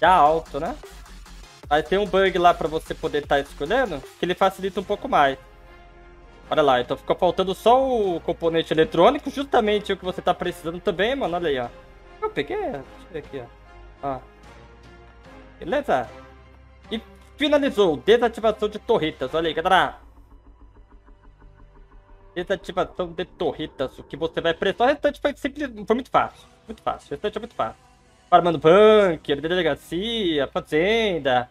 já alto, né? Aí tem um bug lá pra você poder estar escolhendo, que ele facilita um pouco mais. Olha lá, então ficou faltando só o componente eletrônico, justamente o que você tá precisando também, mano. Olha aí, ó. Eu peguei, deixa eu ver aqui, ó. Ó. Beleza? E finalizou, desativação de torretas. Olha aí, galera. Desativação de torretas. O que você vai precisar, o restante foi, foi muito fácil. Muito fácil, o restante é muito fácil. Farmando bunker, delegacia, fazenda.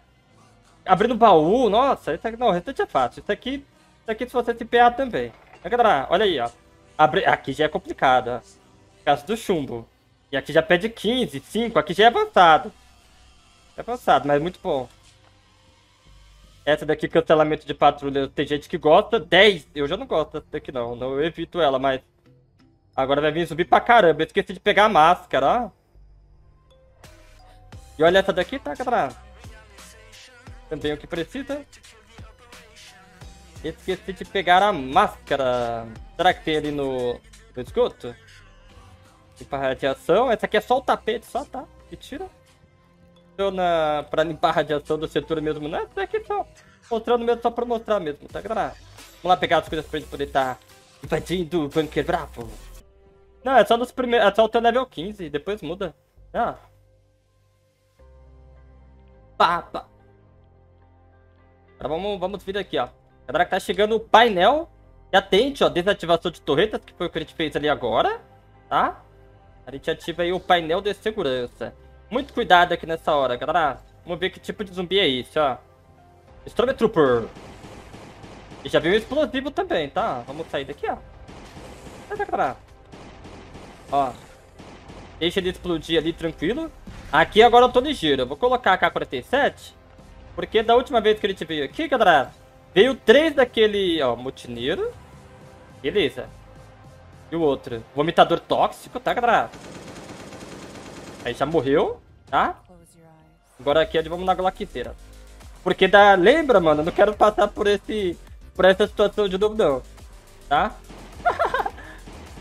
Abrindo baú, nossa, isso aqui, não, o restante é fácil. Isso aqui se você se PA também. Mas, galera, olha aí, ó. Aqui já é complicado, ó. Por causa do chumbo. E aqui já pede 15, 5, aqui já é avançado. É avançado, mas muito bom. Essa daqui, cancelamento de patrulha, tem gente que gosta. 10, eu já não gosto dessa daqui não, eu evito ela, mas... Agora vai vir subir pra caramba, eu esqueci de pegar a máscara, ó. E olha essa daqui, tá, galera? Também o que precisa. Esqueci de pegar a máscara. Será que tem ali no esgoto? Limpar a radiação. Essa aqui é só o tapete, só, tá? E tira. Funciona pra limpar a radiação do setor mesmo, né? Essa daqui só. Mostrando mesmo, só pra mostrar mesmo, tá, galera? Vamos lá pegar as coisas pra gente poder estar invadindo o bunker bravo. Não, é só nos primeiros. É só até o level 15, depois muda. Ah. Papa. Agora vamos vir aqui, ó. Galera, que tá chegando o painel. E atente, ó, desativação de torretas, que foi o que a gente fez ali agora, tá? A gente ativa aí o painel de segurança. Muito cuidado aqui nessa hora, galera. Vamos ver que tipo de zumbi é isso, ó. Stormtrooper. E já veio um explosivo também, tá? Vamos sair daqui, ó. Olha, galera. Ó. Deixa ele explodir ali, tranquilo. Aqui agora eu tô ligeiro. Eu vou colocar a K-47. Porque da última vez que a gente veio aqui, galera, veio 3 daquele, ó, motineiro. Beleza. E o outro? Vomitador tóxico, tá, galera? Aí já morreu, tá? Agora aqui vamos na glockzeira. Porque lembra, mano, eu não quero passar por essa situação de novo, não. Tá?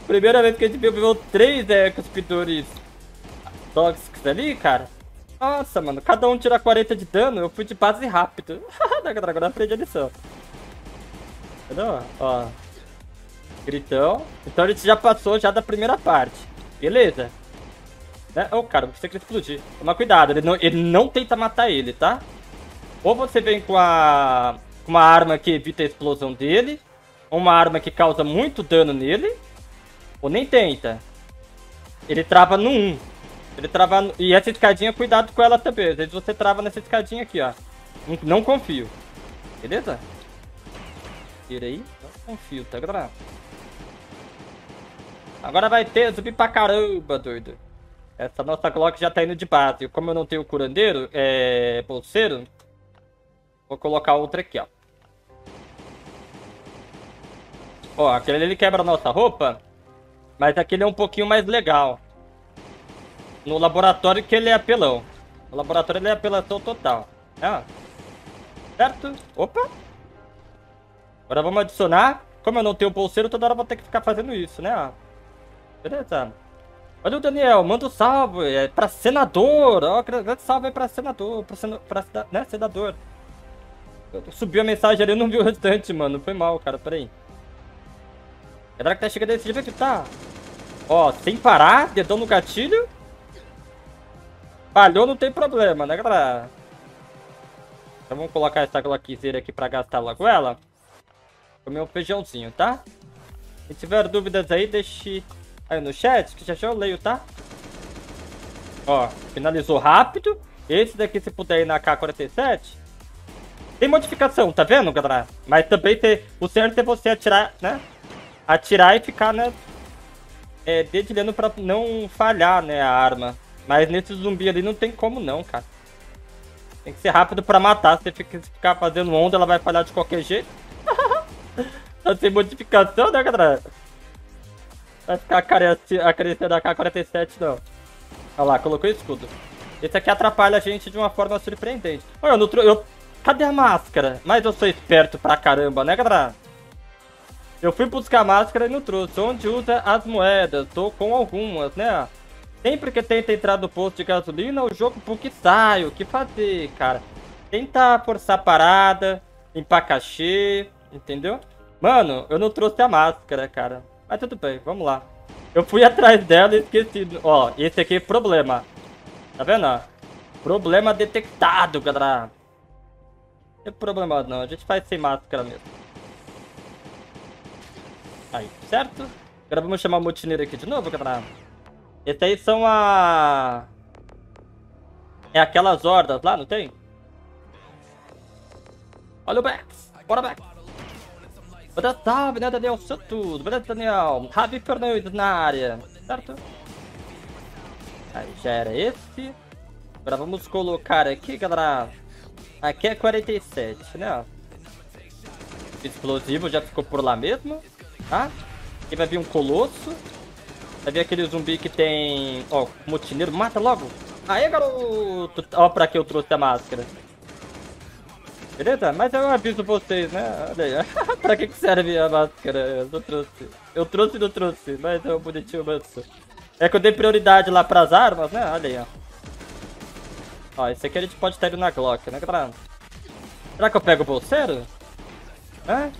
Primeira vez que a gente viu 3 cuspidores tóxicos ali, cara. Nossa, mano, cada um tira 40 de dano, eu fui de base rápido. Agora aprendi a lição. Entendeu? Ó. Gritão. Então a gente já passou já da primeira parte. Beleza? Né? Ô, cara, você quer explodir. Toma cuidado, ele não tenta matar ele, tá? Ou você vem com uma arma que evita a explosão dele, ou uma arma que causa muito dano nele, ou nem tenta. Ele trava no 1. Ele trava... E essa escadinha, cuidado com ela também. Às vezes você trava nessa escadinha aqui, ó. Não confio. Beleza? Tira aí. Não confio, tá, galera? Agora vai ter zumbi pra caramba, doido. Essa nossa Glock já tá indo de base. Como eu não tenho curandeiro, bolseiro, vou colocar outra aqui, ó. Ó, aquele ali ele quebra a nossa roupa. Mas aquele é um pouquinho mais legal. No laboratório que ele é apelão. No laboratório ele é apelação total. Ah, certo? Opa! Agora vamos adicionar. Como eu não tenho bolseiro, toda hora eu vou ter que ficar fazendo isso, né? Beleza. Olha o Daniel, manda um salve. É pra senador. Ó, grande salve aí pra senador. Né, senador. Subiu a mensagem ali, eu não vi o restante, mano. Foi mal, cara. Pera aí. Galera que tá chegando desse jeito aqui, tá? Ó, sem parar. Dedão no gatilho. Falhou, não tem problema, né, galera? Então vamos colocar essa glockzeira aqui pra gastar logo ela. Comer um feijãozinho, tá? Se tiver dúvidas aí, deixe aí no chat, que já eu leio, tá? Ó, finalizou rápido. Esse daqui, se puder ir na K-47. Tem modificação, tá vendo, galera? Mas também o certo é você atirar, né? Atirar e ficar, né? Dedilhando pra não falhar, né, a arma. Mas nesse zumbi ali não tem como não, cara. Tem que ser rápido pra matar. Se ficar fazendo onda, ela vai falhar de qualquer jeito. Tá sem modificação, né, galera? Vai ficar a carecia da K-47, não. Olha lá, colocou escudo. Esse aqui atrapalha a gente de uma forma surpreendente. Olha, cadê a máscara? Mas eu sou esperto pra caramba, né, galera? Eu fui buscar a máscara e não trouxe. Onde usa as moedas? Tô com algumas, né? Sempre que tenta entrar no posto de gasolina, o jogo porque sai, o que fazer, cara? Tentar forçar a parada, limpar cachê, entendeu? Mano, eu não trouxe a máscara, cara. Mas tudo bem, vamos lá. Eu fui atrás dela e esqueci. Ó, esse aqui é problema. Tá vendo? Problema detectado, galera. Não tem problema não, a gente faz sem máscara mesmo. Aí, certo? Agora vamos chamar o motineiro aqui de novo, galera. Esse aí são a... é aquelas hordas lá, não tem? Olha o Bex! Bora, Bex! Boa tarde, né, Daniel? Sou tudo! Boa tarde, Daniel! Ravi Fernandes na área, certo? Aí, já era esse. Agora vamos colocar aqui, galera. Aqui é 47, né? Explosivo já ficou por lá mesmo, tá? Aqui vai vir um colosso. Vai vir aquele zumbi que tem... ó, motineiro, mata logo. Aê, garoto! Ó, pra que eu trouxe a máscara. Beleza? Mas eu aviso vocês, né? Olha aí. Pra que serve a máscara? Eu não trouxe. Eu trouxe e não trouxe, mas é um bonitinho manso. É que eu dei prioridade lá pras armas, né? Olha aí, ó. Ó, esse aqui a gente pode estar indo na Glock, né, galera? Será que eu pego o bolseiro? Hã?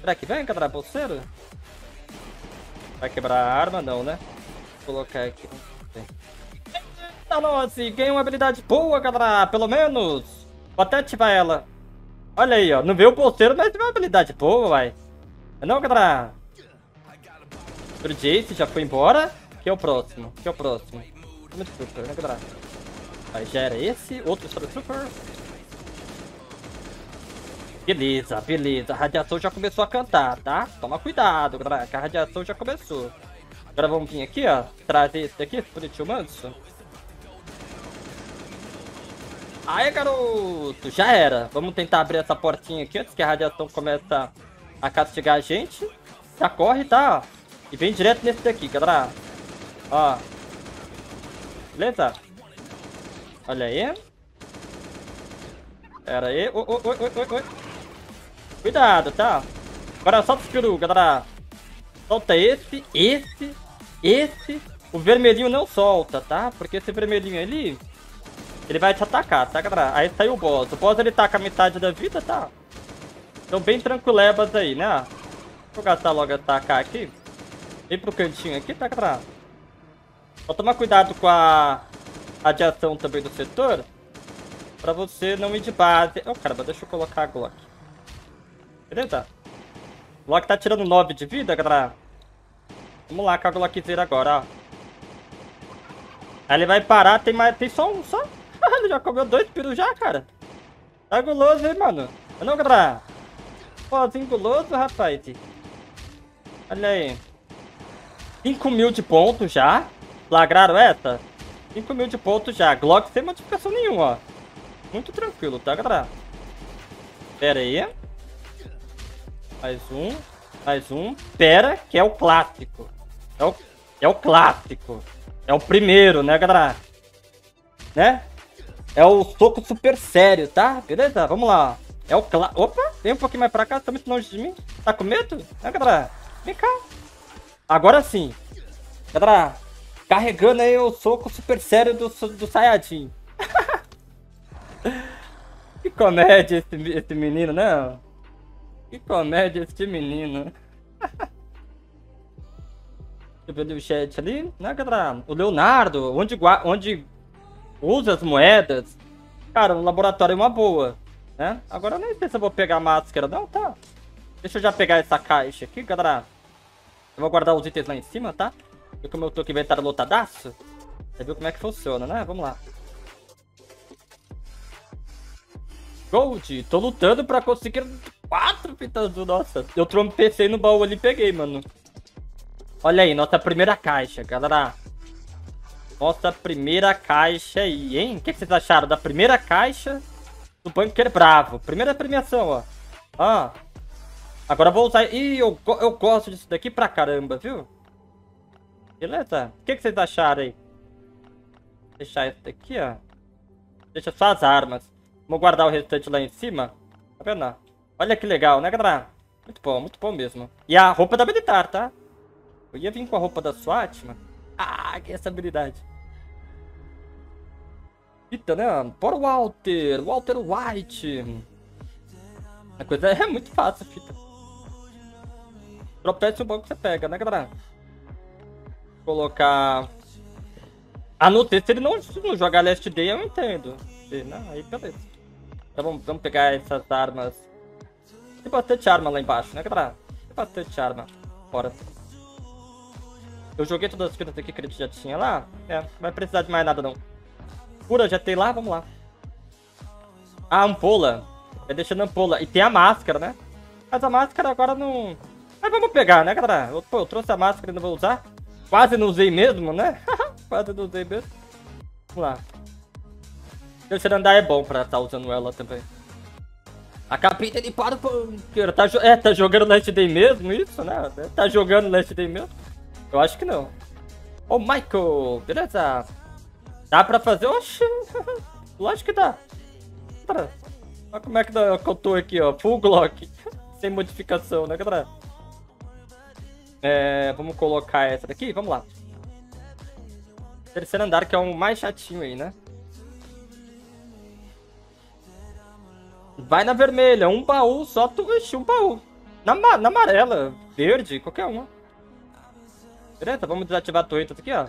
Será que vem, galera, bolseiro? Vai quebrar a arma? Não, né? Vou colocar aqui. Eita, nossa, ganhei uma habilidade boa, galera. Pelo menos. Vou até ativar ela. Olha aí, ó. Não veio o bolseiro, mas veio uma habilidade boa, vai. Não, galera. O Jace já foi embora. Que é o próximo. Que é o próximo. Super, né, galera? Aí já era esse. Outro Stormtrooper. Beleza, beleza. A radiação já começou a cantar, tá? Toma cuidado, galera, que a radiação já começou. Agora vamos vir aqui, ó. Trazer esse daqui, bonitinho manso. Aê, garoto! Já era. Vamos tentar abrir essa portinha aqui antes que a radiação comece a castigar a gente. Já corre, tá? E vem direto nesse daqui, galera. Ó. Beleza? Olha aí. Pera aí. Oi. Cuidado, tá? Agora solta os peru, galera. Solta esse, esse. O vermelhinho não solta, tá? Porque esse vermelhinho ali, ele vai te atacar, tá, galera? Aí saiu o boss. O boss, ele tá com a metade da vida, tá? Então bem tranquilebas aí, né? Vou gastar logo essa AK aqui. Vem pro cantinho aqui, tá, galera? Só tomar cuidado com a radiação também do setor, pra você não ir de base. Ô, caramba, deixa eu colocar a Glock. Beleza? O Glock tá tirando 9 de vida, galera. Vamos lá com a Glockzinha agora, ó. Aí ele vai parar, tem mais. Tem só um, só. Ele já comeu 2 pirus já, cara. Tá guloso, hein, mano. Não, galera. Pozinho guloso, rapaz. Olha aí. 5.000 de ponto já. Lagraram essa? 5.000 de ponto já. Glock sem modificação nenhuma, ó. Muito tranquilo, tá, galera? Pera aí. Mais um. Mais um. Pera, que é o clássico. É o clássico. É o primeiro, né, galera? Né? É o soco super sério, tá? Beleza? Vamos lá. É o clássico. Opa, vem um pouquinho mais pra cá. Tá muito longe de mim. Tá com medo? Né, galera? Vem cá. Agora sim. Galera, carregando aí o soco super sério do Saiyajin. Que comédia esse menino, né? Que comédia esse menino. Deixa eu ver o chat ali. Né, galera? O Leonardo, onde usa as moedas. Cara, no laboratório é uma boa, né? Agora eu nem sei se eu vou pegar a máscara, não, tá? Deixa eu já pegar essa caixa aqui, galera. Eu vou guardar os itens lá em cima, tá? E como eu tô com o inventário lotadaço, você viu como é que funciona, né? Vamos lá. Gold, tô lutando pra conseguir 4 fitas azul, nossa. Eu trompecei no baú ali e peguei, mano. Olha aí, nossa primeira caixa, galera. Nossa primeira caixa aí, hein? O que vocês acharam da primeira caixa do Bunker Bravo? Primeira premiação, ó. Ah, agora vou usar... Ih, eu gosto disso daqui pra caramba, viu? Beleza? O que vocês acharam aí? Vou deixar isso daqui, ó. Deixa só as armas. Vamos guardar o restante lá em cima. Tá vendo? Olha que legal, né, galera? Muito bom mesmo. E a roupa da militar, tá? Eu ia vir com a roupa da SWAT, mano. Ah, Caraca, essa habilidade. Eita, né? Por Walter. Walter White. A coisa é muito fácil, fita. Tropeça o banco que você pega, né, galera? Colocar... Ah, não sei, se ele não jogar Last Day, eu entendo. Não, aí beleza. Então vamos pegar essas armas. Tem bastante arma lá embaixo, né, galera? Tem bastante arma. Bora. Eu joguei todas as fitas aqui que ele já tinha lá. É, não vai precisar de mais nada, não. Cura, já tem lá, vamos lá. A ampola. Vai deixando a ampola. E tem a máscara, né? Mas a máscara agora não... Mas vamos pegar, né, galera? Pô, eu trouxe a máscara e não vou usar. Quase não usei mesmo, né? Quase não usei mesmo. Vamos lá. Terceiro andar é bom pra estar usando ela também. A capita de para o banqueiro. Tá jogando Last Day mesmo isso, né? Tá jogando Last Day mesmo? Eu acho que não. Ô, Michael. Beleza. Dá pra fazer? Oxi. Lógico que dá. Cara, olha como é que eu tô aqui, ó. Full Glock. Sem modificação, né, galera? É, vamos colocar essa daqui. Vamos lá. Terceiro andar, que é o mais chatinho aí, né? Vai na vermelha. Um baú, só tu... Ixi, um baú. Na amarela, verde, qualquer uma. Beleza, vamos desativar a torreta aqui, ó.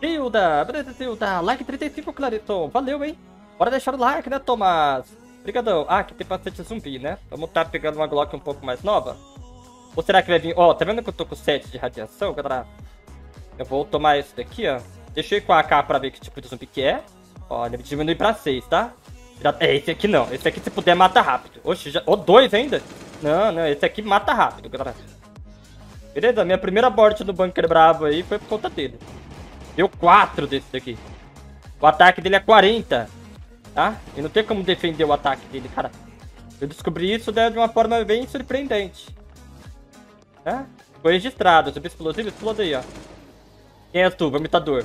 Tilda, beleza, Tilda. Like 35, Clariton. Valeu, hein? Bora deixar o like, né, Tomás? Obrigadão. Ah, aqui tem bastante zumbi, né? Vamos tá pegando uma Glock um pouco mais nova. Ou será que vai vir... Ó, tá vendo que eu tô com 7 de radiação, galera? Eu vou tomar isso daqui, ó. Deixei com a AK pra ver que tipo de zumbi que é. Olha, diminui pra 6, tá? É, esse aqui não. Esse aqui, se puder, mata rápido. Oxe, já... Ó, 2 ainda? Não, não. Esse aqui mata rápido, galera. Beleza? Minha primeira morte do bunker bravo aí foi por conta dele. Deu 4 desse daqui. O ataque dele é 40, tá? E não tem como defender o ataque dele, cara. Eu descobri isso de uma forma bem surpreendente. Tá? Foi registrado. Sobre explosivo, explode aí, ó. Quem é tu? Vomitador.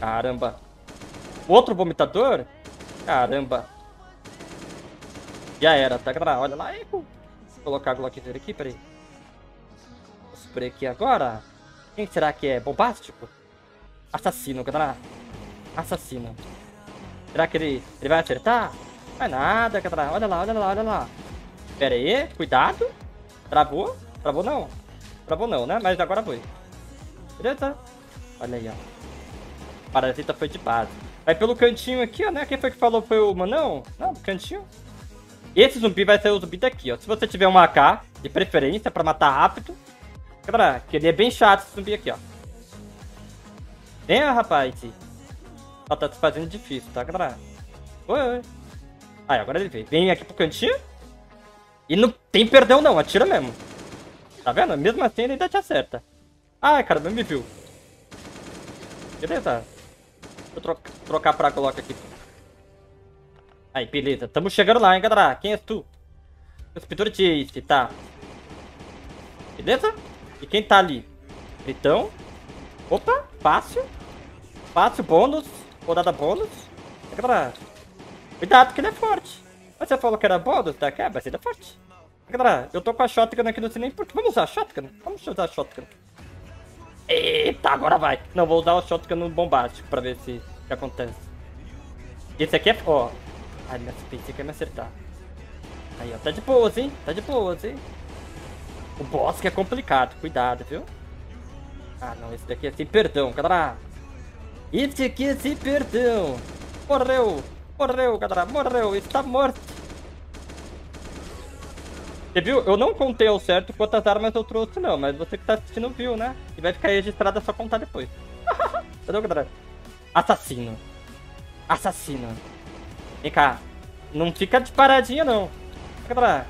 Caramba. Outro vomitador? Caramba. Já era, tá, galera? Olha lá. Vou colocar a Glock dele aqui, peraí. Vou spray aqui agora. Quem será que é? Bombástico? Assassino, galera. Assassino. Será que ele vai acertar? Não vai nada, galera. Olha lá, olha lá, olha lá. Pera aí. Cuidado. Travou. Travou não. Travou não, né? Mas agora foi. Beleza. Olha aí, ó. O parasita foi de base. Vai pelo cantinho aqui, ó, né? Quem foi que falou? Foi o Manão? Não, cantinho. Esse zumbi vai ser o zumbi daqui, ó. Se você tiver uma AK, de preferência, pra matar rápido. Galera, que ele é bem chato esse zumbi aqui, ó. Vem, rapaz. Ela tá se fazendo difícil, tá, galera? Oi. Aí, agora ele veio. Vem aqui pro cantinho. E não tem perdão, não. Atira mesmo. Tá vendo? Mesmo assim, ele ainda te acerta. Ai, cara, não me viu. Beleza. Deixa eu trocar pra coloca aqui. Aí, beleza. Tamo chegando lá, hein, galera? Quem é tu? Hospitor Jace, tá. Beleza? E quem tá ali? Então... Opa, fácil. Fácil, bônus. Rodada bônus. Galera, cuidado que ele é forte. Mas você falou que era bônus, tá? É, mas ele é forte. Galera, eu tô com a shotgun aqui no cinema porque... Vamos usar a shotgun? Vamos usar a shotgun. Eita, agora vai. Não, vou usar o shotgun no bombástico pra ver se que acontece. Esse aqui é... Ó. Ai, minha PC quer me acertar. Aí, ó. Tá de boa, hein? Tá de boa, hein? O boss que é complicado. Cuidado, viu? Ah, não, esse daqui é sem perdão, galera. Esse aqui é sem perdão. Morreu, morreu, galera, morreu, está morto. Você viu? Eu não contei ao certo quantas armas eu trouxe, não. Mas você que tá assistindo viu, né? E vai ficar registrada, só contar depois. Entendeu, galera? Assassino. Assassino. Vem cá. Não fica de paradinha, não. Galera.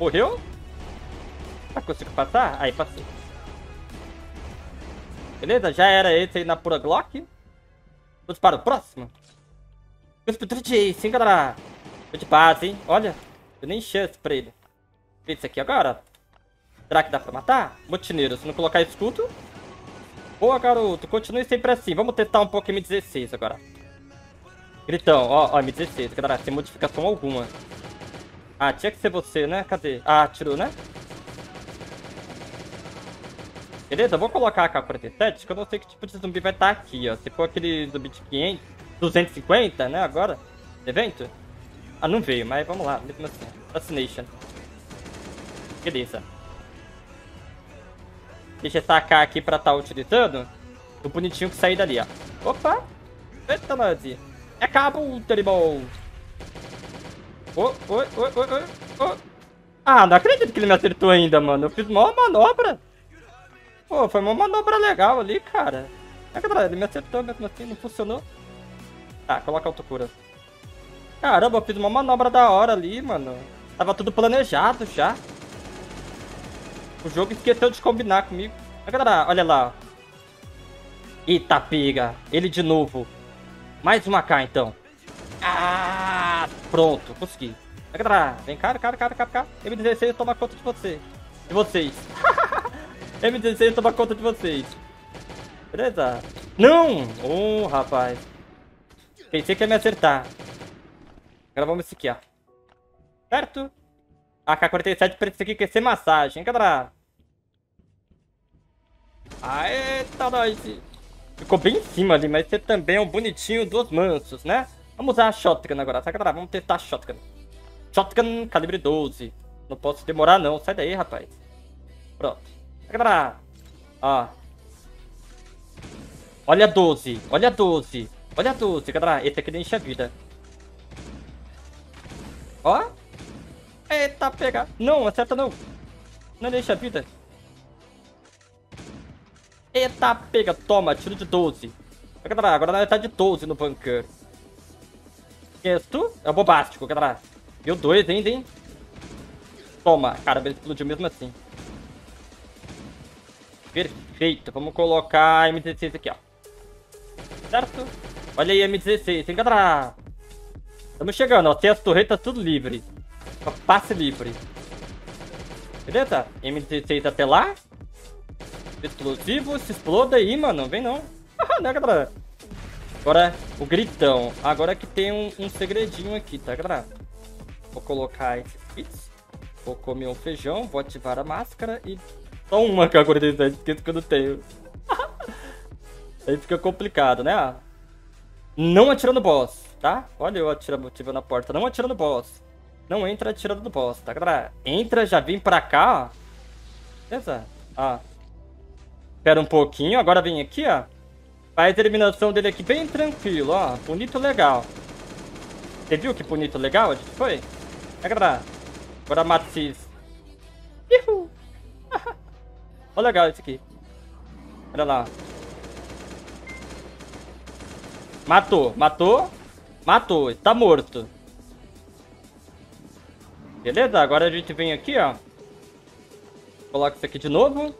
Morreu? Ah, consigo passar? Aí, passei. Beleza? Já era esse aí na pura Glock. Vamos para o próximo. O Hospitor Jace, hein, galera? Tô de base, hein? Olha. Eu nem chance pra ele. Esse aqui agora. Será que dá pra matar? Motineiro, se não colocar escudo. Boa, garoto. Continue sempre assim. Vamos testar um pouco M16 agora. Gritão. Ó, M16, galera. Sem modificação alguma. Ah, tinha que ser você, né? Cadê? Ah, tirou, né? Beleza, eu vou colocar a AK-47, que eu não sei que tipo de zumbi vai estar aqui, ó. Se for aquele zumbi de 500, 250, né, agora, evento. Ah, não veio, mas vamos lá, mesmo assim. Assassination. Beleza. Deixa essa AK aqui pra estar utilizando. Tô bonitinho que sair dali, ó. Opa! Eita, nós! É cabo, terrible! Oh. Ah, não acredito que ele me acertou ainda, mano. Eu fiz uma manobra. Pô, foi uma manobra legal ali, cara. É, galera, ele me acertou mesmo assim, não funcionou. Tá, coloca a autocura. Caramba, eu fiz uma manobra da hora ali, mano. Tava tudo planejado já. O jogo esqueceu de combinar comigo. É, galera, olha lá. Eita, pega. Ele de novo. Mais uma AK, então. Ah, pronto, consegui. É, galera, vem cá. M16 toma conta de você. De vocês. M16 toma conta de vocês. Beleza? Não! Oh, rapaz. Pensei que ia me acertar. Agora vamos esse aqui, ó. Certo? AK-47 pra esse aqui, que é sem massagem, hein, galera? Aê, tá nóis. Ficou bem em cima ali, mas você também é um bonitinho dos mansos, né? Vamos usar a shotgun agora, tá, galera? Vamos testar a shotgun. Shotgun calibre 12. Não posso demorar, não. Sai daí, rapaz. Pronto. Galera, ó. Olha 12, olha 12. Olha 12, galera. Esse aqui nem enche a vida. Ó. Eita, pega. Não, acerta não. Não deixa a vida. Eita, pega. Toma, tiro de 12. Galera, agora nós tá de 12 no bunker. Isso é bombástico, galera. Deu 2 ainda, hein? Toma. Cara, ele explodiu mesmo assim. Perfeito, vamos colocar a M16 aqui, ó. Certo? Olha aí a M16, hein, galera? Estamos chegando, ó. Tem as torretas tudo livre. Só passe livre. Beleza? M16 até lá. Explosivo, se exploda aí, mano. Vem não. Né, galera? Agora, o gritão. Agora que tem um segredinho aqui, tá, galera? Vou colocar esse pizza. Vou comer um feijão, vou ativar a máscara e... Só uma que eu acordei, esqueço que eu não tenho. Aí fica complicado, né? Não atira no boss, tá? Olha eu atirando na porta. Não atira no boss. Não entra atirando no boss, tá, galera? Entra, já vem pra cá, ó. Beleza? Ó. Espera um pouquinho, agora vem aqui, ó. Faz a eliminação dele aqui bem tranquilo, ó. Bonito, legal. Você viu que bonito, legal? A gente foi? Tá, galera? Agora mata esses... Ihu! Olha legal esse aqui. Olha lá. Matou. Matou. Matou. Está morto. Beleza? Agora a gente vem aqui, ó. Coloca isso aqui de novo.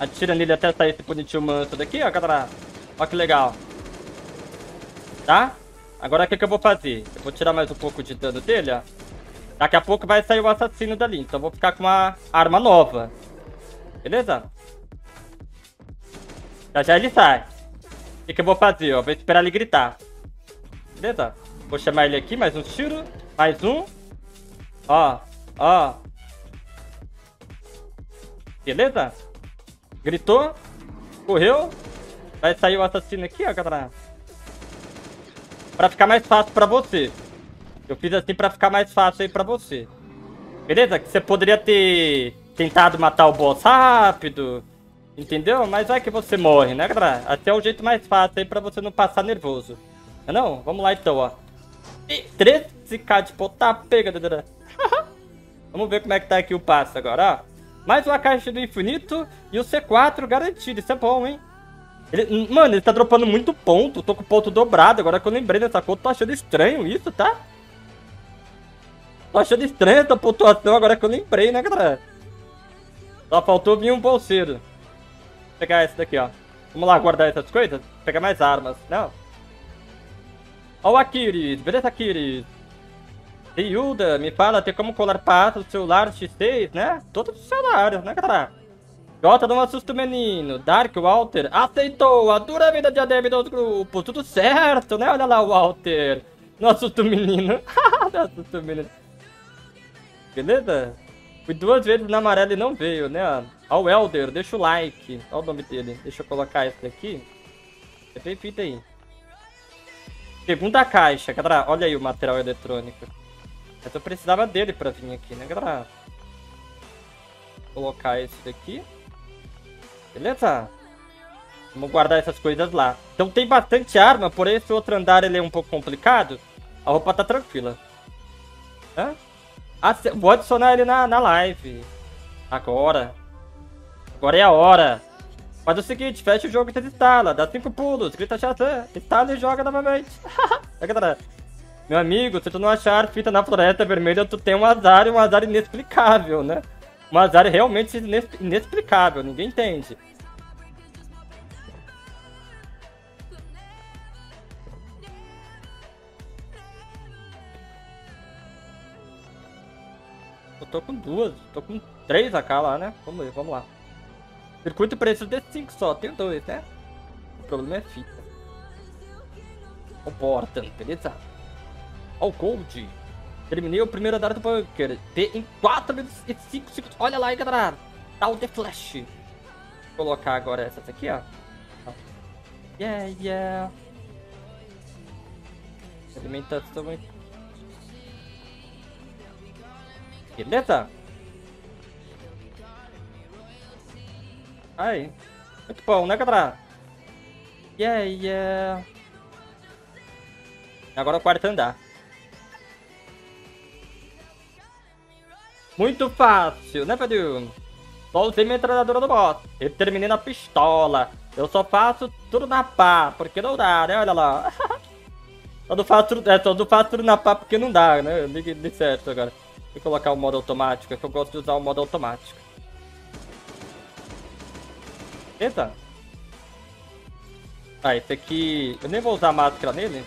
Atira nele até sair esse bonitinho manso daqui, ó, galera. Olha que legal. Tá? Agora o que eu vou fazer? Eu vou tirar mais um pouco de dano dele, ó. Daqui a pouco vai sair o assassino dali. Então eu vou ficar com uma arma nova. Beleza? Já já ele sai. O que eu vou fazer? Ó? Vou esperar ele gritar. Beleza? Vou chamar ele aqui. Mais um tiro. Mais um. Ó. Ó. Beleza? Gritou. Correu. Vai sair o assassino aqui, ó, galera. Pra ficar mais fácil pra você. Eu fiz assim pra ficar mais fácil aí pra você. Beleza? Que você poderia ter... Tentado matar o boss rápido. Entendeu? Mas vai que você morre, né, galera? Até é o jeito mais fácil aí pra você não passar nervoso. Não? Vamos lá então, ó. 13k de botar pega, galera. Vamos ver como é que tá aqui o passo agora, ó. Mais uma caixa do infinito e o C4 garantido. Isso é bom, hein? Ele... Mano, ele tá dropando muito ponto. Tô com o ponto dobrado. Agora que eu lembrei dessa conta, tô achando estranho isso, tá? Tô achando estranho essa pontuação agora que eu lembrei, né, galera? Só faltou vir um bolseiro. Vou pegar esse daqui, ó. Vamos lá guardar essas coisas. Pegar mais armas. Não. Ó o Akiris. Beleza, Akiris? Ryuda, me fala. Tem como colar pasta do celular X6, né? Todos os celulares, né, galera? Jota, não assusta o menino. Dark, Walter. Aceitou. A dura vida de ADM dos grupos. Tudo certo, né? Olha lá, Walter. Não assusta o menino. Não assusta o menino. Beleza? Fui duas vezes na amarela e não veio, né? Ó o Elder, deixa o like. Ó o nome dele. Deixa eu colocar esse daqui. É bem feito aí. Segunda caixa, galera. Olha aí o material eletrônico. Mas eu precisava dele pra vir aqui, né, galera? Vou colocar esse daqui. Beleza? Vamos guardar essas coisas lá. Então tem bastante arma, porém esse outro andar ele é um pouco complicado. A roupa tá tranquila. Hã? Ah, vou adicionar ele na live. Agora. Agora é a hora. Faz o seguinte, fecha o jogo e você instala. Dá 5 pulos, grita Shazam, instala e joga novamente. Meu amigo, se tu não achar fita na floresta vermelha, tu tem um azar inexplicável, né? Um azar realmente inexplicável, ninguém entende. Eu tô com duas, tô com 3 AK lá, né? Vamos ver, vamos lá. Circuito preciso de 5 só, tem 2, né? O problema é fita. Comporta, beleza? Ó o Gold. Terminei o primeiro andar do bunker. Em 4 minutos e 5 segundos. Olha lá, hein, galera. Dá o The Flash. Vou colocar agora essa aqui, ó. Yeah, yeah. Alimentação aqui. Beleza? Aí. Muito bom, né, galera? Yeah, yeah. Agora o quarto andar. Muito fácil, né, velho? Só usei minha metralhadora do boss. Eu terminei na pistola. Eu só faço tudo na pá, porque não dá, né? Olha lá. Só não faço tudo na pá porque não dá, né? De certo agora. Vou colocar o modo automático, que eu gosto de usar o modo automático. Eita. Ah, esse aqui... Eu nem vou usar a máscara nele.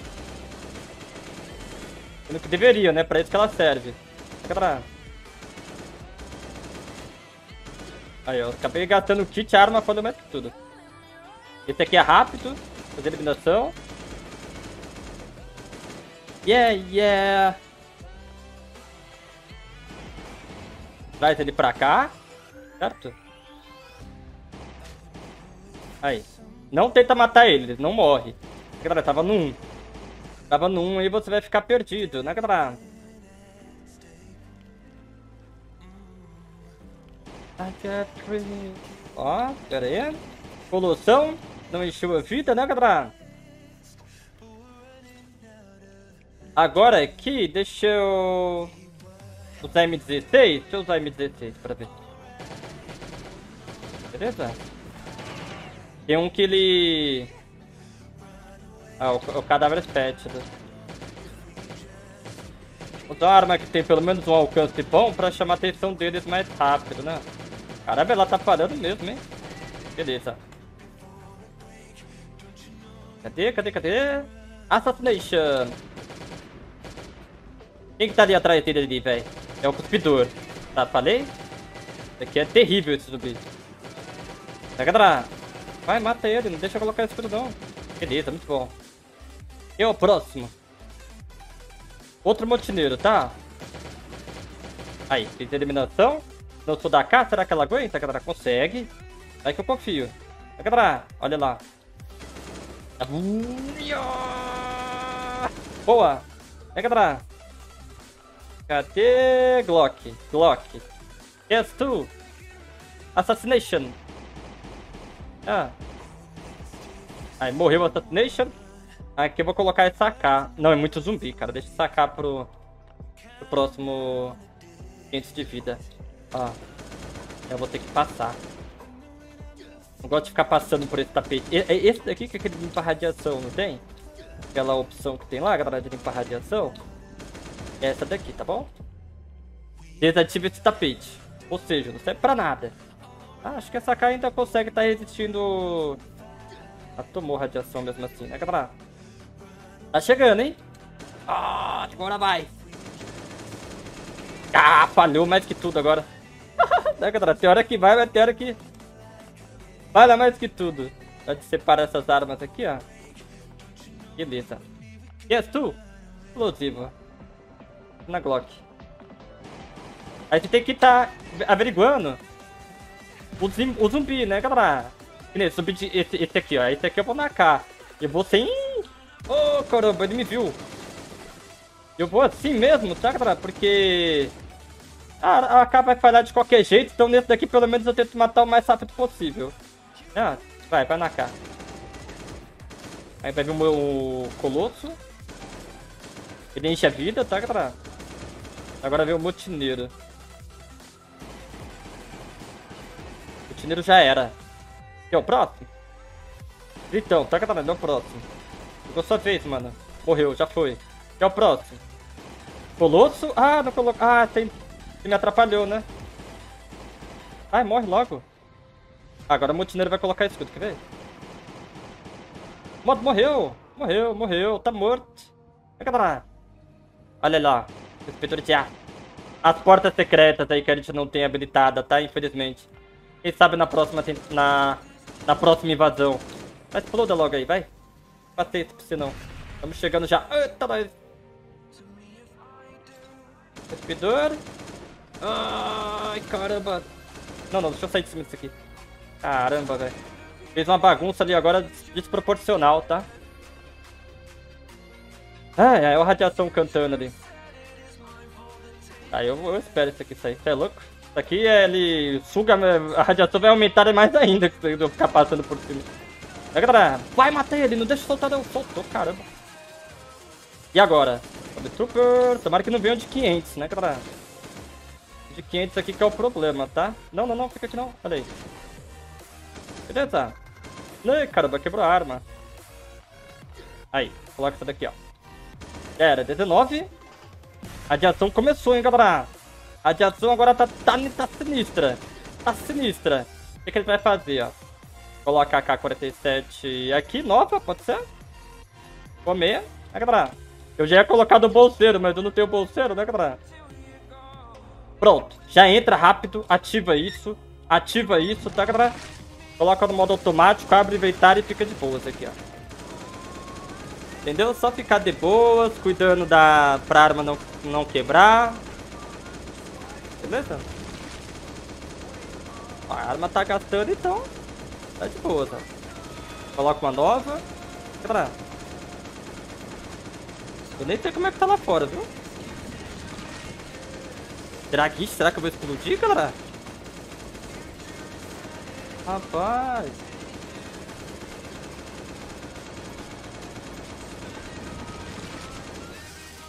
Sendo que deveria, né? Pra isso que ela serve. Aí, eu acabei gastando o kit, arma, foda-se tudo. Esse aqui é rápido. Fazer eliminação. Yeah, yeah. Traz ele pra cá. Certo? Aí. Não tenta matar ele, não morre. Galera, tava no 1. Tava no 1 e você vai ficar perdido, né, galera? Ó, pera aí. Poluição. Não encheu a vida, né, galera? Agora aqui, deixa eu... usar M16. Deixa eu usar M16 pra ver. Beleza? Tem um que ele... ah, o cadáver pet. Vou usar uma arma que tem pelo menos um alcance bom pra chamar a atenção deles mais rápido, né? Caramba, ela tá parando mesmo, hein? Beleza. Cadê, cadê, cadê? Assassination. Quem que tá ali atrás dele ali, velho? É o cuspidor. Tá, falei? Isso aqui é terrível, esse zumbi. Vai, galera. Vai, mata ele. Não deixa eu colocar escudo, não. Beleza, muito bom. E o próximo? Outro motineiro, tá? Aí, fiz eliminação. Não sou da cá, será que ela aguenta? Galera, consegue. É que eu confio. Galera, olha lá. Boa. É, galera. Cadê? Glock. Glock. Yes, tu. Assassination. Ah. Aí, morreu o Assassination. Aqui eu vou colocar essa AK. Não, é muito zumbi, cara. Deixa eu sacar pro próximo 500 de vida. Ó, eu vou ter que passar. Não gosto de ficar passando por esse tapete. Esse daqui que é aquele limpa radiação, não tem? Aquela opção que tem lá, galera, de limpar radiação. É essa daqui, tá bom? Desativa esse tapete. Ou seja, não serve pra nada. Ah, acho que essa AK ainda consegue estar resistindo... ah, tomou radiação mesmo assim, né, galera? Tá chegando, hein? Ah, agora vai! Ah, falhou mais que tudo agora. Né, galera? Tem hora que vai, mas tem hora que... falha mais que tudo. Pode separar essas armas aqui, ó. Beleza. Yes, tu? Explosivo. Na Glock. A gente tem que estar averiguando o zumbi, né, galera? Esse aqui, ó. Esse aqui eu vou marcar. Eu vou sem... Oh, caramba, ele me viu. Eu vou assim mesmo, tá, galera? Porque... a K vai falhar de qualquer jeito, então nesse daqui pelo menos eu tento matar o mais rápido possível. Ah, vai na K. Aí vai vir o meu Colosso. Ele enche a vida, tá, galera? Agora vem o Motineiro. O Motineiro já era. Que é o próximo? Então, tá, galera? Não é o próximo. Ficou sua vez, mano. Morreu, já foi. Que é o próximo? Colosso? Ah, não colocou. Ah, tem... me atrapalhou, né? Ai, morre logo. Agora o Motineiro vai colocar escudo, quer ver? Morreu! Morreu, tá morto. Olha lá, inspetor de ar. As portas secretas aí que a gente não tem habilitada, tá? Infelizmente. Quem sabe na próxima, na próxima invasão. Mas exploda logo aí, vai. Batei isso pra você não. Estamos chegando já. Eita, nós. Inspetor. Ai, caramba. Não, deixa eu sair de cima disso aqui. Caramba, velho. Fez uma bagunça ali agora desproporcional, tá? Ah, é a radiação cantando ali. Aí eu espero isso aqui sair. Você é louco? Isso aqui ele suga. A radiação vai aumentar mais ainda que eu ficar passando por cima. É, galera, vai matar ele, não deixa soltar não. Soltou, caramba. E agora? Super. Tomara que não venha de 500, né, galera? De 500 aqui que é o problema, tá? Não, fica aqui não. Olha aí. Beleza? Ai, caramba, quebrou a arma. Aí, coloca essa daqui, ó. Era 19. A radiação começou, hein, galera? A radiação agora tá sinistra. Tá sinistra. O que ele vai fazer, ó? Coloca a AK-47 aqui, nova, pode ser? Comer. Aí, galera, eu já ia colocar do bolseiro, mas eu não tenho bolseiro, né, galera? Pronto, já entra rápido, ativa isso, tá, galera? Coloca no modo automático, abre o inventário e fica de boas aqui, ó. Entendeu? Só ficar de boas, cuidando pra arma não quebrar. Beleza? Ó, a arma tá gastando, então tá de boas, ó. Coloca uma nova. Galera, eu nem sei como é que tá lá fora, viu? Será que eu vou explodir, galera? Rapaz.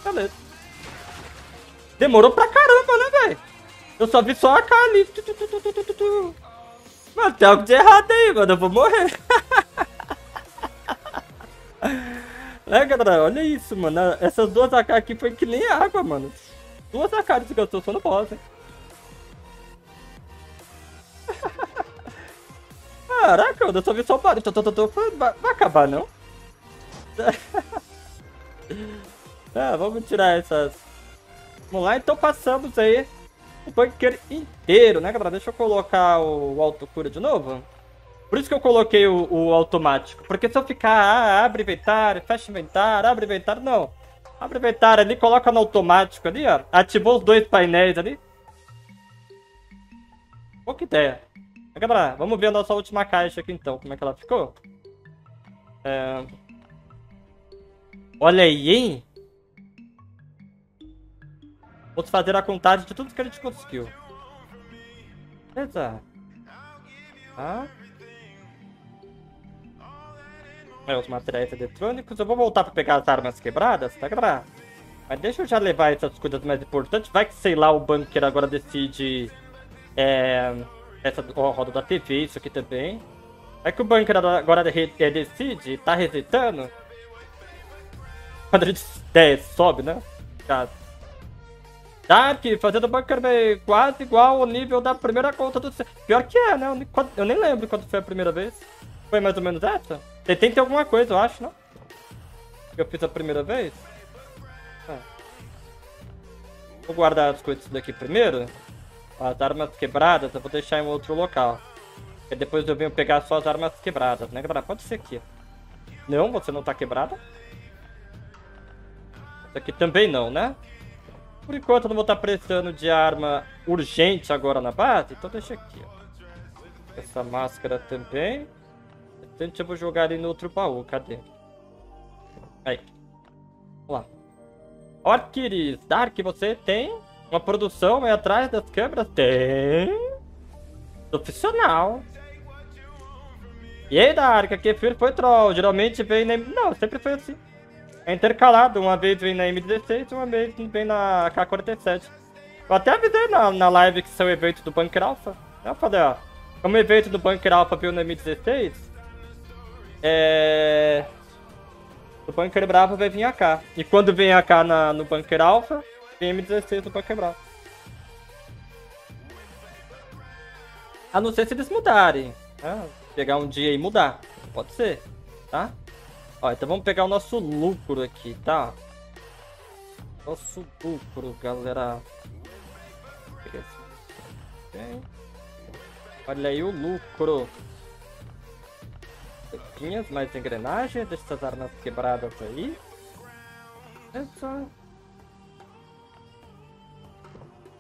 Beleza. Demorou pra caramba, né, velho? Eu só vi a AK ali. Mano, tem algo de errado aí, mano. Eu vou morrer. É, galera, olha isso, mano. Essas duas AK aqui foi que nem água, mano. Duas AK gastou só no boss, hein? Caraca, eu só vi só o barulho. Vai acabar, não? Ah, vamos tirar essas. Vamos lá, então passamos aí o bunker inteiro, né, galera? Deixa eu colocar o autocura de novo. Por isso que eu coloquei o automático. Porque se eu ficar, abre inventário, fecha inventário, abre inventário, não. Abre inventário ali, coloca no automático ali, ó. Ativou os dois painéis ali. Boa ideia. Galera, vamos ver a nossa última caixa aqui então, como é que ela ficou. Olha aí, hein? Vou fazer a contagem de tudo que a gente conseguiu. Beleza. Tá. É, os materiais eletrônicos. Eu vou voltar pra pegar as armas quebradas, tá, galera? Mas deixa eu já levar essas coisas mais importantes. Vai que, sei lá, o bunker agora decide... Essa roda da TV, isso aqui também. É que o bunker agora decide, tá resetando. Quando a gente sobe, né? Dark, fazendo o bunker meio quase igual ao nível da primeira conta do... Pior que é, né? Eu nem lembro quando foi a primeira vez. Foi mais ou menos essa? Tem que ter alguma coisa, eu acho, não? Eu fiz a primeira vez. Ah. Vou guardar as coisas daqui primeiro. As armas quebradas eu vou deixar em outro local. E depois eu venho pegar só as armas quebradas, né, galera? Pode ser aqui. Não, você não tá quebrada. Essa aqui também não, né? Por enquanto eu não vou estar precisando de arma urgente agora na base, então deixa aqui, ó. Essa máscara também. Portanto, eu vou jogar ali no outro baú, cadê? Aí. Vamos lá. Orquiris, Dark, você tem uma produção aí atrás das câmeras? Tem. Profissional. E aí, Dark, aqui foi troll. Geralmente vem na... Não, sempre foi assim. É intercalado. Uma vez vem na M16, uma vez vem na K47. Eu até avisei na live que isso é o evento do Bunker Alpha. Eu falei, ó. Como evento do Bunker Alpha veio na M16, o Bunker Bravo vai vir AK. E quando vem AK no Bunker Alpha, vem M16 no Bunker Bravo. A não ser se eles mudarem. Ah, pegar um dia e mudar. Pode ser, tá? Ó, então vamos pegar o nosso lucro aqui, tá? Nosso lucro, galera. Beleza. Okay. Olha aí o lucro. Pinhas, mais engrenagem, deixa essas armas quebradas aí. Essa.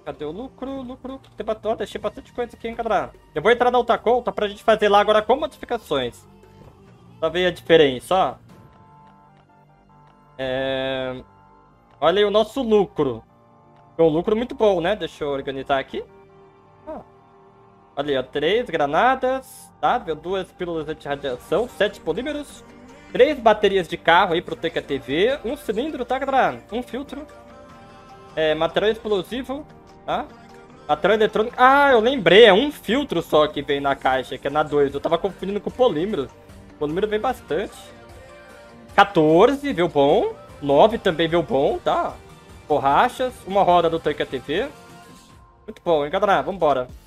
Cadê o lucro? Lucro. Ó, deixei bastante coisa aqui, hein, galera. Eu vou entrar na outra conta pra gente fazer lá agora com modificações. Pra ver a diferença, ó. Olha aí o nosso lucro. É um lucro muito bom, né? Deixa eu organizar aqui. Ó. Olha aí, ó, 3 granadas, tá? Deu 2 pílulas anti-radiação, 7 polímeros, 3 baterias de carro aí pro TKTV, 1 cilindro, tá, galera? 1 filtro, material explosivo, tá? Material eletrônico... Ah, eu lembrei, é 1 filtro só que vem na caixa, que é na 2. Eu tava confundindo com polímero. Polímero vem bastante. 14, veio bom. 9 também veio bom, tá? Borrachas, 1 roda do TKTV. Muito bom, hein, galera? Vambora.